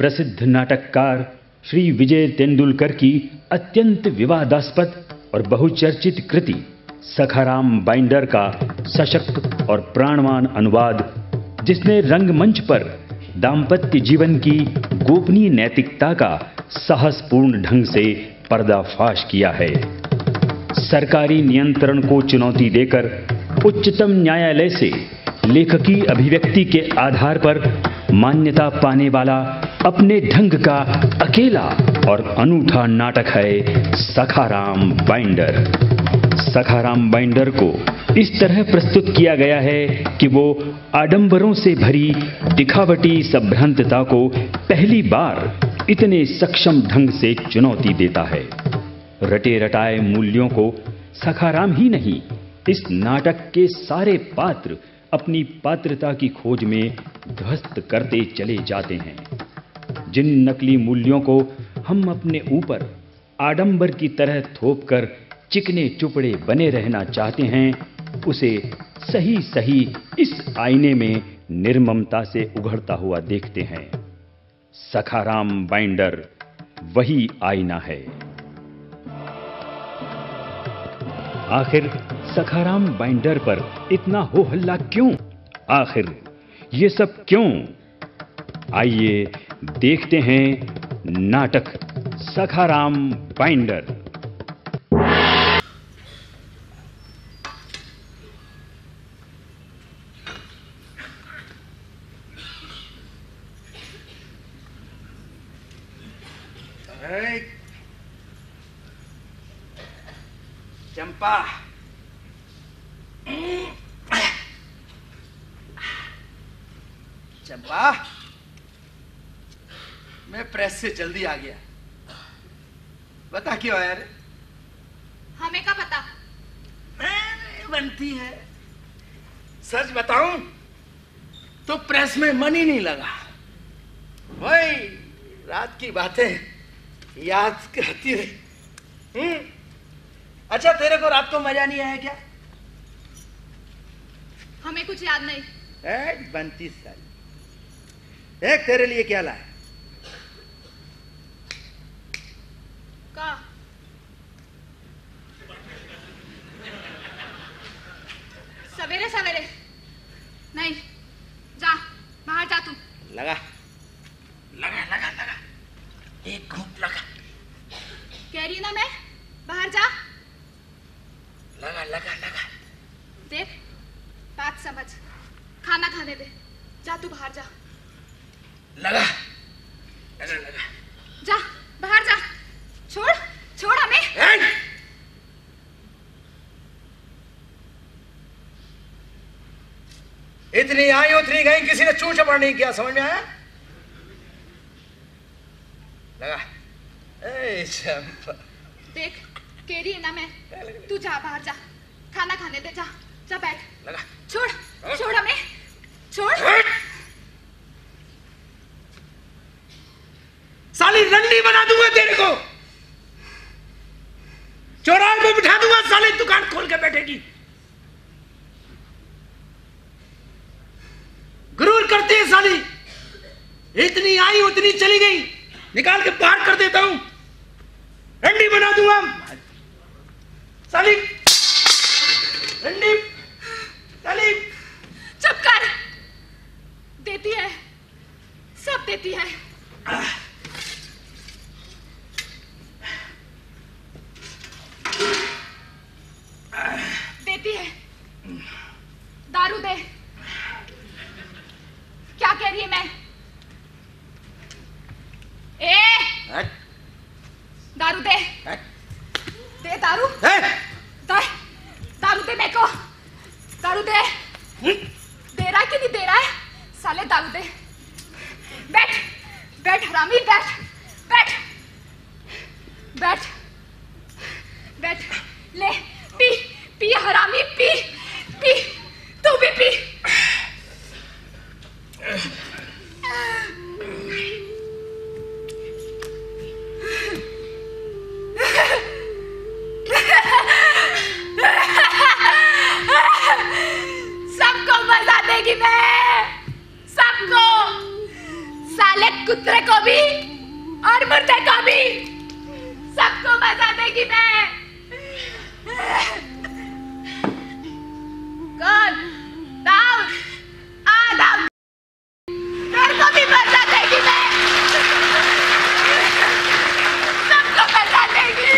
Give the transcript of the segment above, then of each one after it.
प्रसिद्ध नाटककार श्री विजय तेंदुलकर की अत्यंत विवादास्पद और बहुचर्चित कृति सखाराम बाइंडर का सशक्त और प्राणवान अनुवाद, जिसने रंगमंच पर दाम्पत्य जीवन की गोपनीय नैतिकता का साहसपूर्ण ढंग से पर्दाफाश किया है। सरकारी नियंत्रण को चुनौती देकर उच्चतम न्यायालय से लेखकी अभिव्यक्ति के आधार पर मान्यता पाने वाला अपने ढंग का अकेला और अनूठा नाटक है सखाराम बाइंडर। सखाराम बाइंडर को इस तरह प्रस्तुत किया गया है कि वो आडंबरों से भरी दिखावटी संभ्रांतता को पहली बार इतने सक्षम ढंग से चुनौती देता है। रटे रटाए मूल्यों को सखाराम ही नहीं, इस नाटक के सारे पात्र अपनी पात्रता की खोज में ध्वस्त करते चले जाते हैं। जिन नकली मूल्यों को हम अपने ऊपर आडंबर की तरह थोपकर चिकने चुपड़े बने रहना चाहते हैं, उसे सही सही इस आईने में निर्ममता से उघड़ता हुआ देखते हैं। सखाराम बाइंडर वही आईना है। आखिर सखाराम बाइंडर पर इतना हो हल्ला क्यों? आखिर ये सब क्यों? आइए देखते हैं नाटक सखाराम बाइंडर। चंपा, चंपा, मैं प्रेस से जल्दी आ गया। बता क्यों आया रे? हमें क्या पता? मैं बनती है। सच बताऊं तो प्रेस में मन ही नहीं लगा। वही रात की बातें याद करती रही। अच्छा, तेरे को रात को मजा नहीं आया क्या? हमें कुछ याद नहीं। बनती साली, देख तेरे लिए क्या लाया। का सवेरे सवेरे नहीं, जा बाहर जा तू। लगा लगा लगा लगा एक घूंट लगा। कह रही ना मैं, बाहर जा। लगा लगा लगा, देख बात समझ, खाना खाने दे, जा तू बाहर जा। लगा लगा लगा, जा बाहर जा। छोड़ छोड़ हमें। इतनी आई उतनी गई, किसी ने चू चपड़ नहीं किया, समझ में आया? लगा। ए चंपा, देख कह रही है ना मैं, तू जा बाहर जा, खाना खाने दे, जा जा बैठ। लगा। छोड़ छोड़ हमें, छोड़। साली रंडी बना दूंगा तेरे को, चौराहे पे बिठा दूंगा। साली दुकान खोल के बैठेगी। गुरूर करती है साली। इतनी आई उतनी चली गई, निकाल के बाहर कर देता हूं, रंडी बना दूंगा साली। रंडी साली, चुप कर। देती है, सब देती है। देती है, दारू दे। क्या कह रही है मैं? ए दारू दे, दे दारू, दारू दे मेरे को, दारू दे। दे रहा है कि नहीं दे रहा है? साले दारू दे। बैठ बैठ हरामी, बैठ बैठ बैठ बैठ। ले पी पी हरामी, पी पी, तू भी पी। सबको मजा देगी मैं, सबको। साले कुत्ते को कभी और मुझसे कभी सबको बता देगी मैं कौन दाऊद आदम तेरे को भी बता देगी मैं सबको बता देगी सबको बता देगी।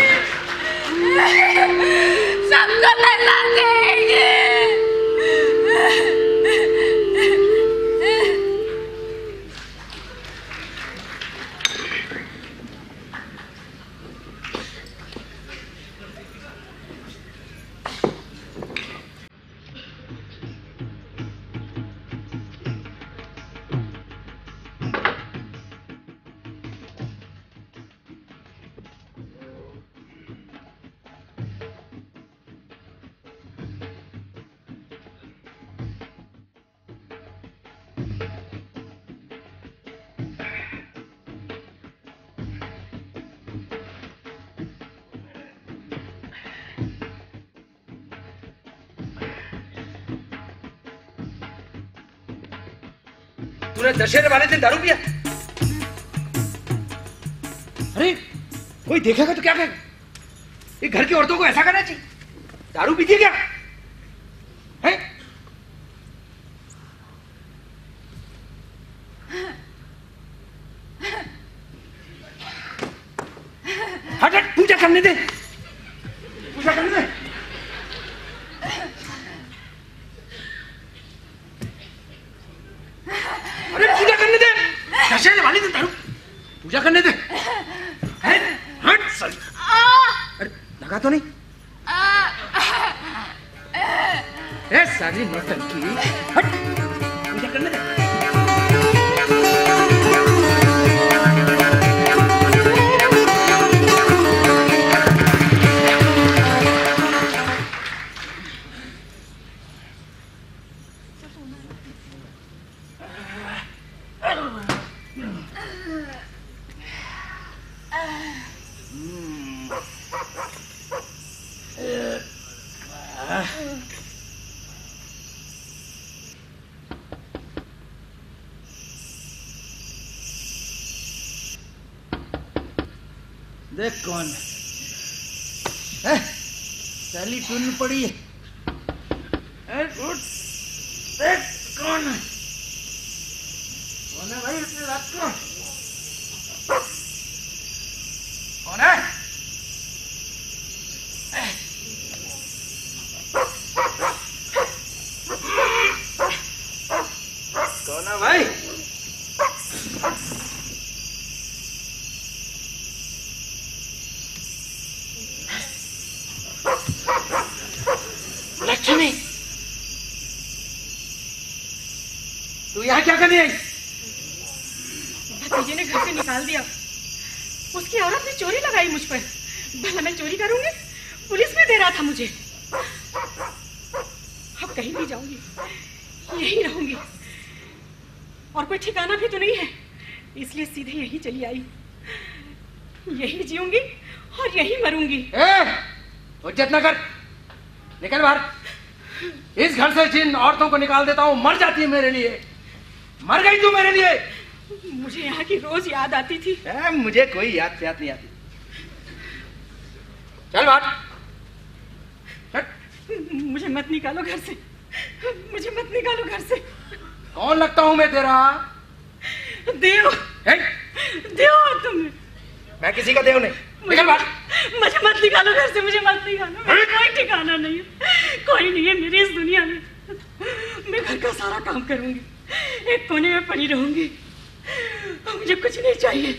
दशहरे वाले दिन दारू पिया? अरे कोई देखेगा तो क्या कहेगा? ये घर की औरतों को ऐसा करना चाहिए? दारू पीती है क्या? है? हट हट पूजा करने दे, पूजा करने दे। पूजा करने दे। हट सर। अरे लगा तो नहीं? ए सारी नौटंकी। हट पूजा करने दे। देख कौन है, साली टून पड़ी है। देख कौन है, कौन है भाई इतनी रात को, कौन है? भतीजे ने घर से निकाल दिया, उसकी औरत ने चोरी लगाई मुझ पर। भला मैं चोरी करूंगी? पुलिस में दे रहा था मुझे। अब कहीं नहीं जाऊंगी, यहीं रहूंगी, और कोई ठिकाना भी तो नहीं है, इसलिए सीधे यहीं चली आई। यहीं जीऊंगी और यहीं मरूंगी। इज्जत न कर, निकल बाहर। इस घर से जिन औरतों को निकाल देता हूँ मर जाती है मेरे लिए। मर गई तू मेरे लिए। मुझे यहाँ की रोज याद आती थी। मुझे कोई याद नहीं आती। चल बाहर। मुझे मत निकालो घर से, मुझे मत निकालो घर से। कौन लगता हूँ मैं तेरा देव? देव तुम? मैं किसी का देव नहीं। निकल बाहर। मुझे मत निकालो घर से, मुझे मत निकालो। कोई ठिकाना नहीं है, कोई नहीं है मेरी इस दुनिया में। मैं घर का सारा काम करूंगी, एक कोने में पड़ी रहूंगी, मुझे कुछ नहीं चाहिए।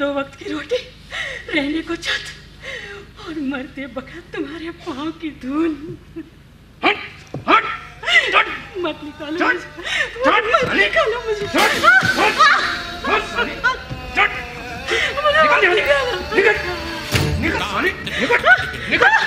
दो वक्त की रोटी, रहने को छत, और मरते बखत तुम्हारे पाँव की धूल। मत निकालो, मत निकालो मुझे। निकल निकल निकल निकल निकल।